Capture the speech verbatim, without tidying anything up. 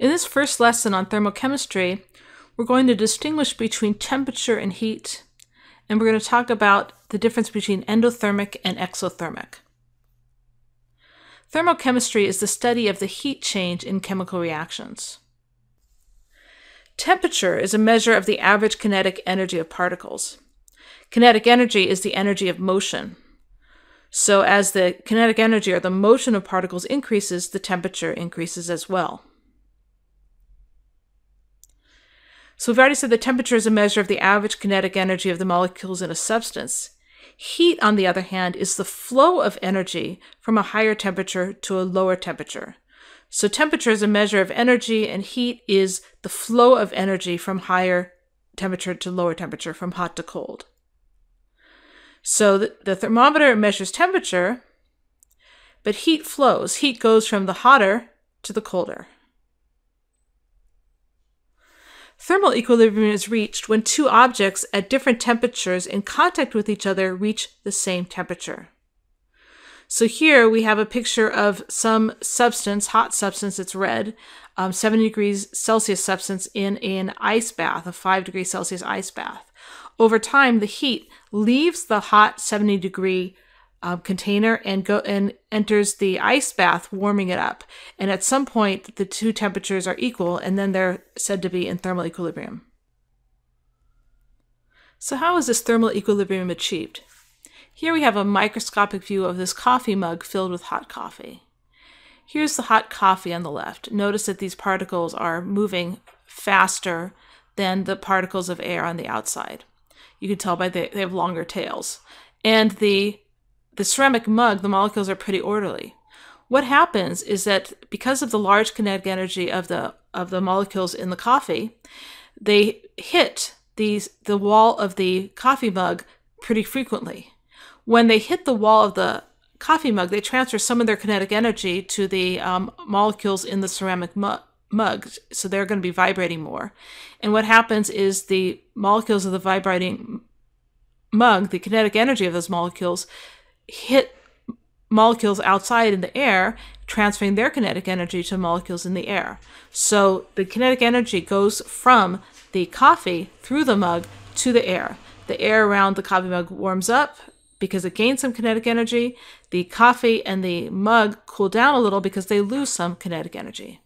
In this first lesson on thermochemistry, we're going to distinguish between temperature and heat, and we're going to talk about the difference between endothermic and exothermic. Thermochemistry is the study of the heat change in chemical reactions. Temperature is a measure of the average kinetic energy of particles. Kinetic energy is the energy of motion. So as the kinetic energy or the motion of particles increases, the temperature increases as well. So we've already said that temperature is a measure of the average kinetic energy of the molecules in a substance. Heat, on the other hand, is the flow of energy from a higher temperature to a lower temperature. So temperature is a measure of energy, and heat is the flow of energy from higher temperature to lower temperature, from hot to cold. So the, the thermometer measures temperature, but heat flows. Heat goes from the hotter to the colder. Thermal equilibrium is reached when two objects at different temperatures in contact with each other reach the same temperature. So here we have a picture of some substance, hot substance, it's red, um, seventy degrees Celsius substance in an ice bath, a five degree Celsius ice bath. Over time, the heat leaves the hot seventy degree um, container and go and enters the ice bath, warming it up. And at some point, the two temperatures are equal, and then they're said to be in thermal equilibrium. So how is this thermal equilibrium achieved? Here we have a microscopic view of this coffee mug filled with hot coffee. Here's the hot coffee on the left. Notice that these particles are moving faster than the particles of air on the outside. You can tell by the, they have longer tails. And the, the ceramic mug, the molecules are pretty orderly. What happens is that because of the large kinetic energy of the, of the molecules in the coffee, they hit these, the wall of the coffee mug pretty frequently. When they hit the wall of the coffee mug, they transfer some of their kinetic energy to the um, molecules in the ceramic mu mug, so they're going to be vibrating more. And what happens is the molecules of the vibrating mug, the kinetic energy of those molecules, hit molecules outside in the air, transferring their kinetic energy to molecules in the air. So the kinetic energy goes from the coffee through the mug to the air. The air around the coffee mug warms up because it gains some kinetic energy. The coffee and the mug cool down a little because they lose some kinetic energy.